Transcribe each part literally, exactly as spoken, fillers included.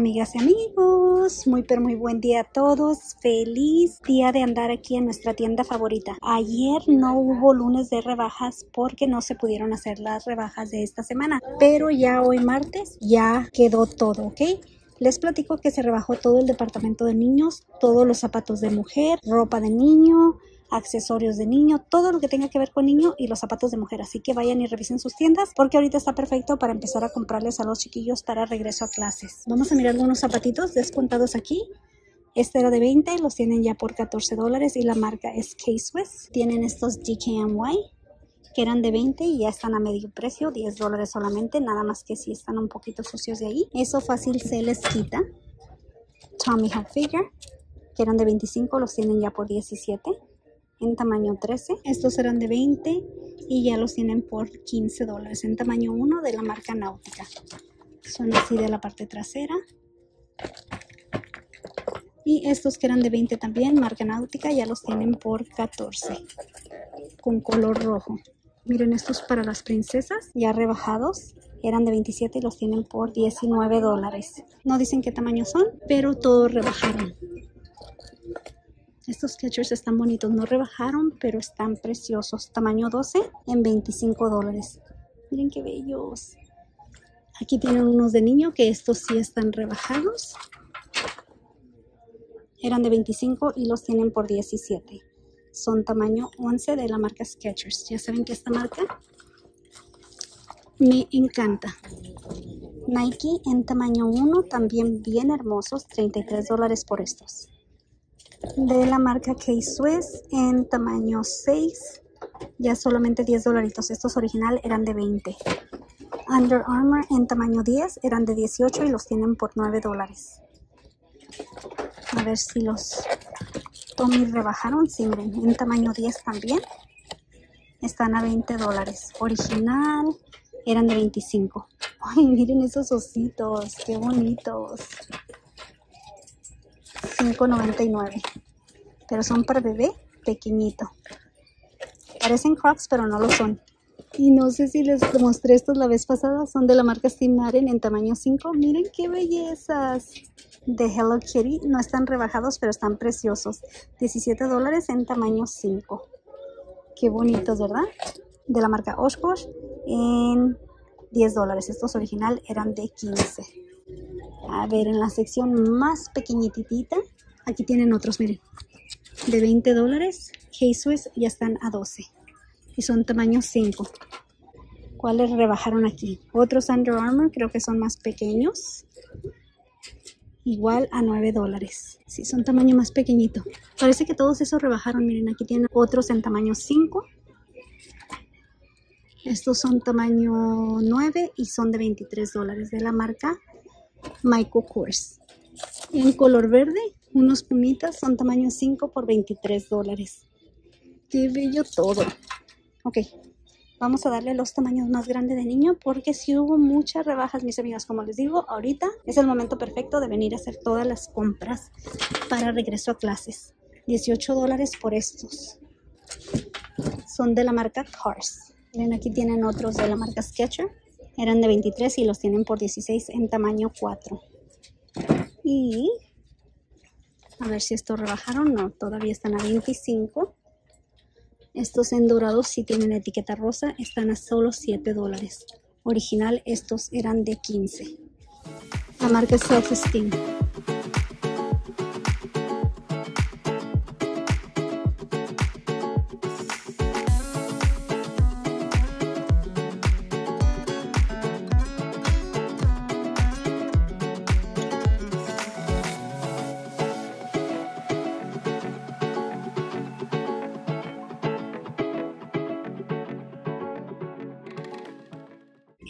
amigas y amigos? Muy pero muy buen día a todos. Feliz día de andar aquí en nuestra tienda favorita. Ayer no hubo lunes de rebajas porque no se pudieron hacer las rebajas de esta semana, pero ya hoy martes ya quedó todo, ¿ok? Les platico que se rebajó todo el departamento de niños, todos los zapatos de mujer, ropa de niño, accesorios de niño, todo lo que tenga que ver con niño y los zapatos de mujer. Así que vayan y revisen sus tiendas porque ahorita está perfecto para empezar a comprarles a los chiquillos para regreso a clases. Vamos a mirar algunos zapatitos descontados aquí. Este era de veinte, los tienen ya por catorce dólares y la marca es K-Swiss. Tienen estos G K M Y que eran de veinte y ya están a medio precio, diez dólares solamente. Nada más que si están un poquito sucios de ahí, eso fácil se les quita. Tommy Hilfiger que eran de veinticinco, los tienen ya por diecisiete. En tamaño trece, estos eran de veinte y ya los tienen por quince dólares en tamaño uno de la marca Náutica. Son así de la parte trasera. Y estos que eran de veinte también, marca Náutica, ya los tienen por catorce con color rojo. Miren estos para las princesas, ya rebajados. Eran de veintisiete y los tienen por diecinueve dólares. No dicen qué tamaño son, pero todos rebajaron. Estos Skechers están bonitos, no rebajaron, pero están preciosos. Tamaño doce en veinticinco dólares. Miren qué bellos. Aquí tienen unos de niño que estos sí están rebajados. Eran de veinticinco y los tienen por diecisiete. Son tamaño once de la marca Skechers. Ya saben que esta marca me encanta. Nike en tamaño uno, también bien hermosos, treinta y tres dólares por estos. De la marca K-Swiss en tamaño seis, ya solamente diez dolaritos. Estos original eran de veinte. Under Armour en tamaño diez, eran de dieciocho y los tienen por nueve dólares. A ver si los Tommy rebajaron. Sí, miren, en tamaño diez también. Están a veinte dólares. Original eran de veinticinco. Ay, miren esos ositos, qué bonitos. cinco noventa y nueve, pero son para bebé pequeñito. Parecen Crocs, pero no lo son. Y no sé si les mostré estos la vez pasada. Son de la marca Stimaren en tamaño cinco. Miren qué bellezas. De Hello Kitty. No están rebajados, pero están preciosos. diecisiete dólares en tamaño cinco. Qué bonitos, ¿verdad? De la marca Oshkosh en diez dólares. Estos original eran de quince. A ver, en la sección más pequeñitita, aquí tienen otros, miren, de veinte dólares. K-Swiss ya están a doce y son tamaño cinco. ¿Cuáles rebajaron aquí? Otros Under Armour, creo que son más pequeños, igual a nueve dólares. Sí, son tamaño más pequeñito. Parece que todos esos rebajaron. Miren, aquí tienen otros en tamaño cinco. Estos son tamaño nueve y son de veintitrés dólares de la marca Michael Kors. En color verde, unos pumitas, son tamaño cinco por veintitrés dólares. ¡Qué bello todo! Ok, vamos a darle los tamaños más grandes de niño porque si hubo muchas rebajas, mis amigas. Como les digo, ahorita es el momento perfecto de venir a hacer todas las compras para regreso a clases. dieciocho dólares por estos. Son de la marca Kors. Miren, aquí tienen otros de la marca Skechers. Eran de veintitrés y los tienen por dieciséis en tamaño cuatro. Y a ver si estos rebajaron. No, todavía están a veinticinco. Estos en dorados sí tienen etiqueta rosa. Están a solo siete dólares. Original estos eran de quince. La marca es Self-Esteem.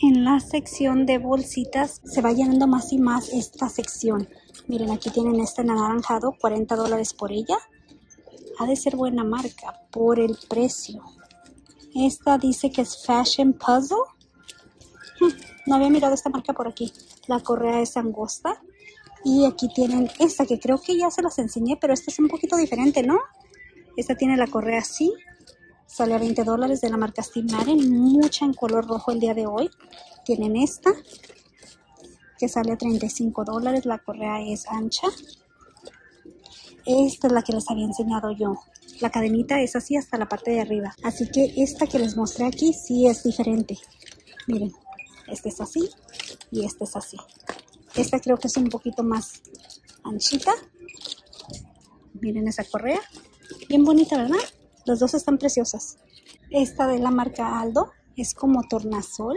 En la sección de bolsitas se va llenando más y más esta sección. Miren, aquí tienen este anaranjado, cuarenta dólares por ella. Ha de ser buena marca por el precio. Esta dice que es Fashion Puzzle. No había mirado esta marca por aquí. La correa es angosta. Y aquí tienen esta que creo que ya se las enseñé, pero esta es un poquito diferente, ¿no? Esta tiene la correa así. Sale a veinte dólares de la marca Stimaren, mucha en color rojo el día de hoy. Tienen esta, que sale a treinta y cinco dólares. La correa es ancha. Esta es la que les había enseñado yo. La cadenita es así hasta la parte de arriba. Así que esta que les mostré aquí sí es diferente. Miren, esta es así y esta es así. Esta creo que es un poquito más anchita. Miren esa correa. Bien bonita, ¿verdad? Las dos están preciosas. Esta de la marca Aldo es como tornasol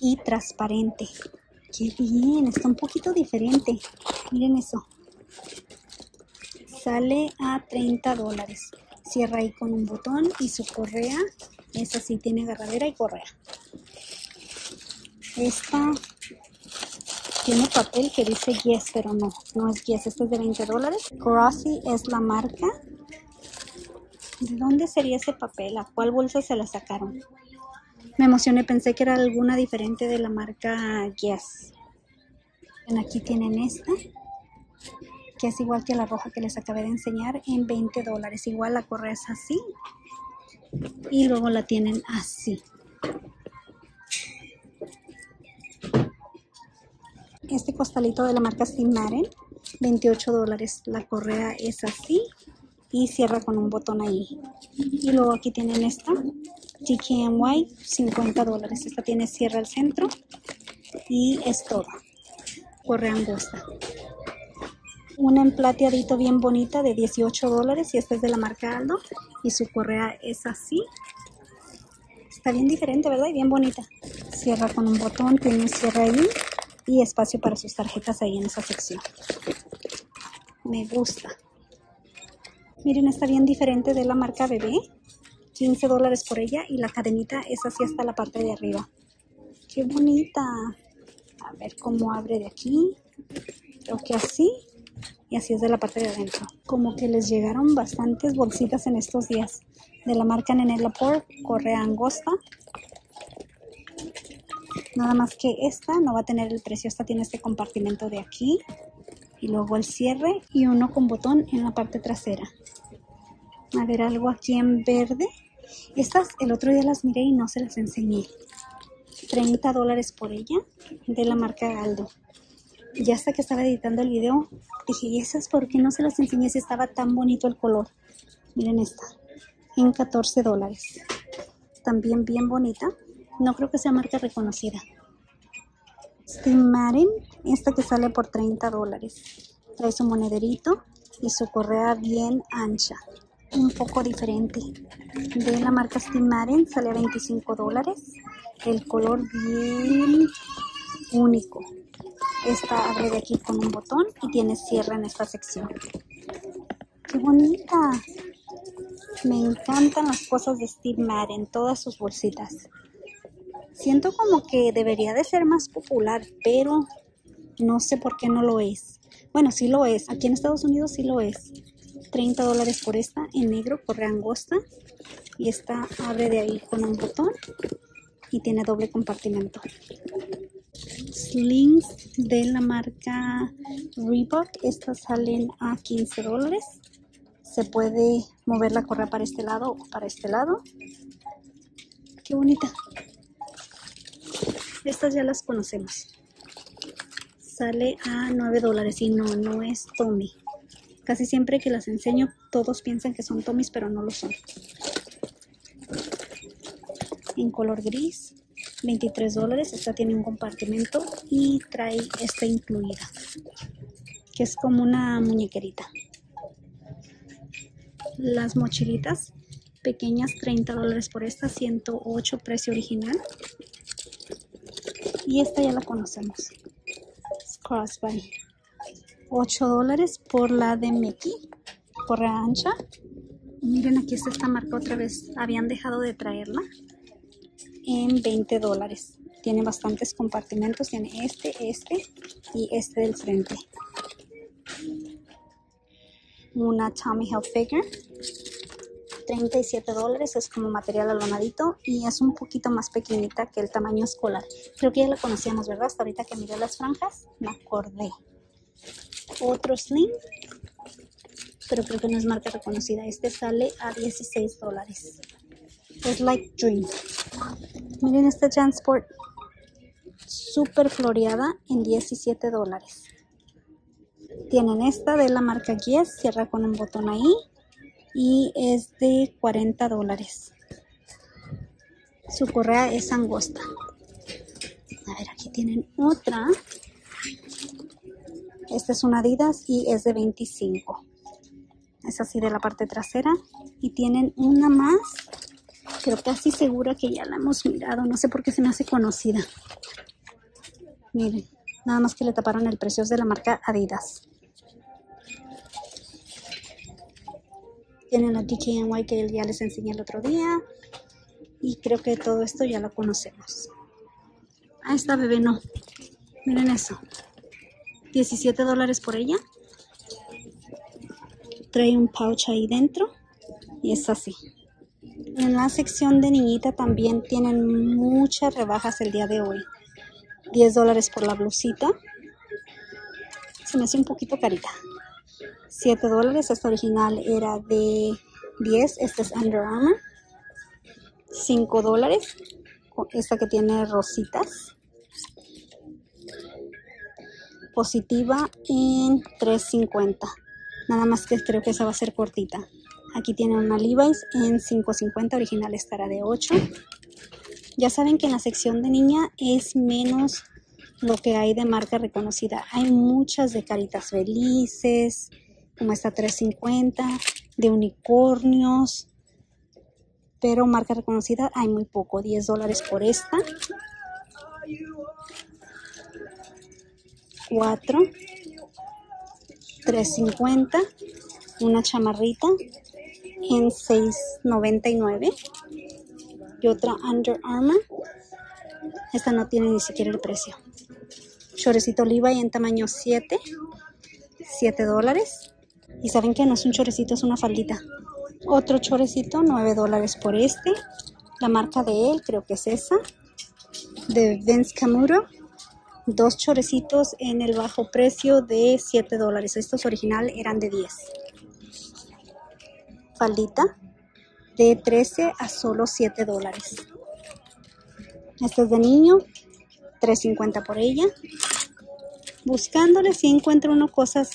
y transparente. ¡Qué bien! Está un poquito diferente. Miren eso. Sale a treinta dólares. Cierra ahí con un botón y su correa es así, tiene agarradera y correa. Esta tiene papel que dice Guess, pero no, no es Guess. Esta es de veinte dólares. Crossy es la marca. ¿De dónde sería ese papel? ¿A cuál bolsa se la sacaron? Me emocioné, pensé que era alguna diferente de la marca Guess. Aquí tienen esta, que es igual que la roja que les acabé de enseñar, en veinte dólares. Igual la correa es así y luego la tienen así. Este costalito de la marca Stimaren, veintiocho dólares. La correa es así y cierra con un botón ahí. Y luego aquí tienen esta G K M Y, cincuenta dólares. Esta tiene cierre al centro y es todo. Correa angosta. Una en plateadito bien bonita de dieciocho dólares, y esta es de la marca Aldo y su correa es así. Está bien diferente, ¿verdad? Y bien bonita. Cierra con un botón, tiene un cierre ahí y espacio para sus tarjetas ahí en esa sección. Me gusta. Miren, está bien diferente de la marca Bebé. quince dólares por ella, y la cadenita es así hasta la parte de arriba. ¡Qué bonita! A ver cómo abre de aquí. Creo que así. Y así es de la parte de adentro. Como que les llegaron bastantes bolsitas en estos días. De la marca Nenela Pork, correa angosta. Nada más que esta no va a tener el precio. Esta tiene este compartimento de aquí. Y luego el cierre y uno con botón en la parte trasera. A ver, algo aquí en verde. Estas el otro día las miré y no se las enseñé. treinta dólares por ella, de la marca Aldo. Ya hasta que estaba editando el video, dije, ¿y esas por qué no se las enseñé si estaba tan bonito el color? Miren esta, en catorce dólares. También bien bonita. No creo que sea marca reconocida. Stimaren, esta que sale por treinta dólares. Trae su monederito y su correa bien ancha. Un poco diferente. De la marca Stimaren sale a veinticinco dólares. El color bien único. Esta abre de aquí con un botón y tiene cierre en esta sección. ¡Qué bonita! Me encantan las cosas de Steve Madden, todas sus bolsitas. Siento como que debería de ser más popular, pero no sé por qué no lo es. Bueno, sí lo es. Aquí en Estados Unidos sí lo es. treinta dólares por esta en negro, correa angosta. Y esta abre de ahí con un botón y tiene doble compartimento. Slings de la marca Reebok. Estas salen a quince dólares. Se puede mover la correa para este lado o para este lado. ¡Qué bonita! Estas ya las conocemos. Sale a nueve dólares y no, no es Tommy. Casi siempre que las enseño, todos piensan que son Tommys, pero no lo son. En color gris, veintitrés dólares. Esta tiene un compartimento y trae esta incluida, que es como una muñequerita. Las mochilitas pequeñas, treinta dólares por esta, ciento ocho precio original. Y esta ya la conocemos. Crossy. ocho dólares por la de Mickey. Correa ancha. Miren, aquí está esta marca otra vez. Habían dejado de traerla. En veinte dólares. Tiene bastantes compartimentos. Tiene este, este y este del frente. Una Tommy Hilfiger. treinta y siete dólares, es como material alonadito y es un poquito más pequeñita que el tamaño escolar. Creo que ya la conocíamos, ¿verdad? Hasta ahorita que miré las franjas, me acordé. Otro sling, pero creo que no es marca reconocida. Este sale a dieciséis dólares. Es like Dream. Miren este Jansport. súper floreada en diecisiete dólares. Tienen esta de la marca Guess, cierra con un botón ahí y es de cuarenta dólares. Su correa es angosta. A ver, aquí tienen otra. Esta es una Adidas y es de veinticinco. Es así de la parte trasera. Y tienen una más, pero casi segura que ya la hemos mirado. No sé por qué se me hace conocida. Miren, nada más que le taparon el precio, de la marca Adidas. Tienen la D K N Y que ya les enseñé el otro día. Y creo que todo esto ya lo conocemos. Ah, esta bebé no. Miren eso. diecisiete dólares por ella. Trae un pouch ahí dentro. Y es así. En la sección de niñita también tienen muchas rebajas el día de hoy. diez dólares por la blusita. Se me hace un poquito carita. siete dólares. Esta original era de diez. Esta es Under Armour. cinco dólares. Esta que tiene rositas. Positiva en tres cincuenta. Nada más que creo que esa va a ser cortita. Aquí tienen una Levi's en cinco cincuenta. Original estará de ocho. Ya saben que en la sección de niña es menos lo que hay de marca reconocida. Hay muchas de caritas felices, como esta tres cincuenta, de unicornios. Pero marca reconocida hay muy poco. diez dólares por esta. cuatro. tres cincuenta. Una chamarrita en seis noventa y nueve. Y otra Under Armour. Esta no tiene ni siquiera el precio. Chorecito Levi's en tamaño siete. siete dólares. Y saben que no es un chorecito, es una faldita. Otro chorecito, nueve dólares por este. La marca de él, creo que es esa. De Vince Camuto. Dos chorecitos en el bajo precio de siete dólares. Estos original eran de diez. Faldita. De trece a solo siete dólares. Este es de niño. tres cincuenta por ella. Buscándole si encuentro unas cosas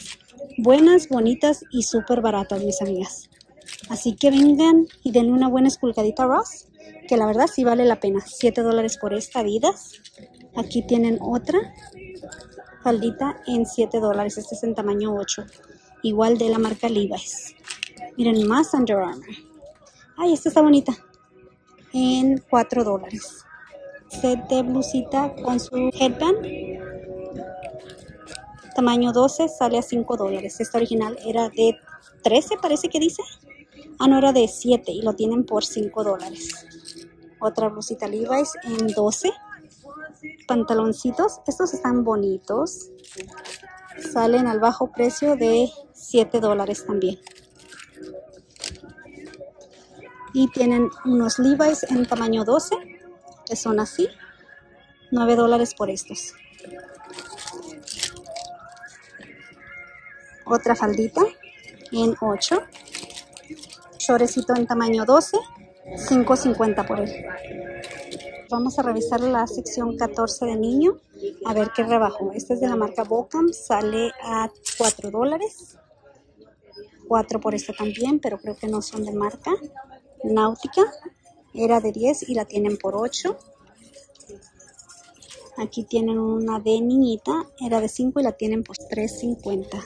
buenas, bonitas y súper baratas, mis amigas. Así que vengan y denle una buena esculcadita a Ross, que la verdad sí vale la pena. siete dólares por esta Adidas. Aquí tienen otra faldita en siete dólares. Este es en tamaño ocho. Igual de la marca Levi's. Miren, más Under Armour. Ay, esta está bonita. En cuatro dólares. Set de blusita con su headband. Tamaño doce sale a cinco dólares. Esta original era de trece, parece que dice. Ah, no, era de siete y lo tienen por cinco dólares. Otra blusita Levi's en doce. Pantaloncitos. Estos están bonitos. Salen al bajo precio de siete dólares también. Y tienen unos Levi's en tamaño doce. Que son así. nueve dólares por estos. Otra faldita en ocho. Chorecito en tamaño doce, cinco cincuenta por él. Vamos a revisar la sección catorce de niño, a ver qué rebajó. Esta es de la marca Bocam, sale a cuatro dólares. cuatro por esta también, pero creo que no son de marca. Náutica, era de diez y la tienen por ocho. Aquí tienen una de niñita, era de cinco y la tienen por tres cincuenta.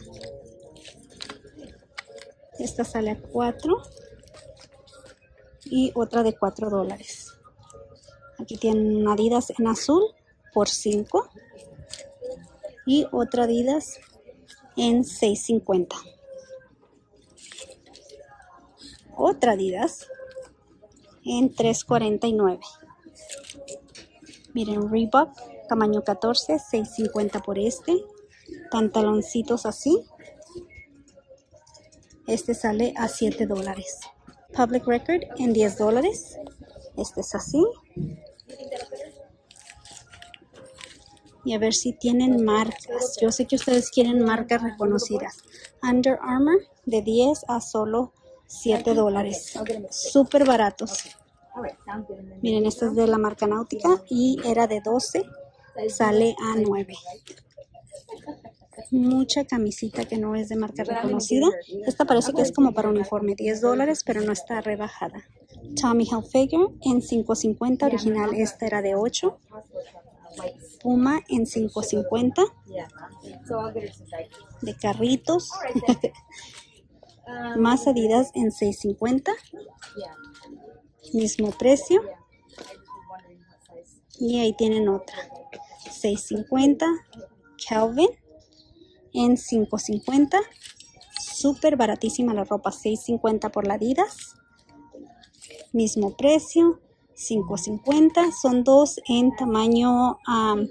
Esta sale a cuatro. Y otra de cuatro dólares. Aquí tienen Adidas en azul por cinco. Y otra Adidas en seis cincuenta. Otra Adidas en tres cuarenta y nueve. Miren, Reebok, tamaño catorce, seis cincuenta por este. Pantaloncitos así. Este sale a siete dólares. Public Record en diez dólares. Este es así. Y a ver si tienen marcas. Yo sé que ustedes quieren marcas reconocidas. Under Armour de diez a solo siete dólares. Súper baratos. Miren, esta es de la marca Náutica y era de doce sale a nueve. Mucha camisita que no es de marca reconocida. Esta parece que es como para uniforme, diez dólares, pero no está rebajada. Tommy Hilfiger en cinco cincuenta original, esta era de ocho. Puma en cinco cincuenta. De carritos. Más Adidas en seis cincuenta. Mismo precio. Y ahí tienen otra. seis cincuenta. Calvin en cinco cincuenta. Súper baratísima la ropa. seis cincuenta por la Adidas. Mismo precio. cinco cincuenta. Son dos en tamaño um,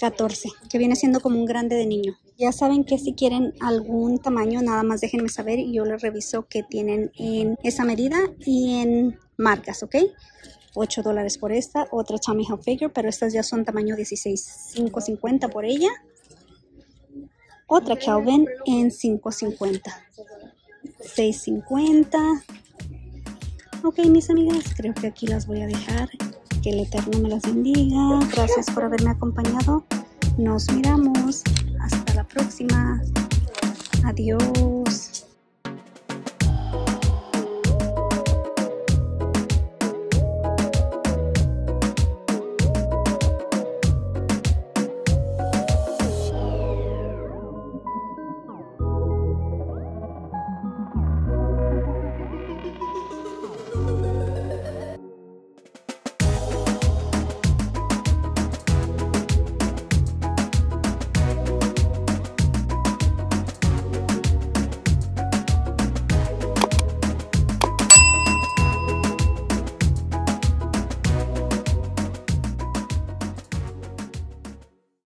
catorce, que viene siendo como un grande de niño. Ya saben que si quieren algún tamaño, nada más déjenme saber y yo les reviso que tienen en esa medida y en marcas, ¿ok? ocho dólares por esta. Otra Tommy Hilfiger, pero estas ya son tamaño dieciséis. cinco cincuenta por ella. Otra Calvin en cinco cincuenta. seis cincuenta. Ok, mis amigas, creo que aquí las voy a dejar. Que el Eterno me las bendiga. Gracias por haberme acompañado. Nos miramos. Hasta la próxima. Adiós.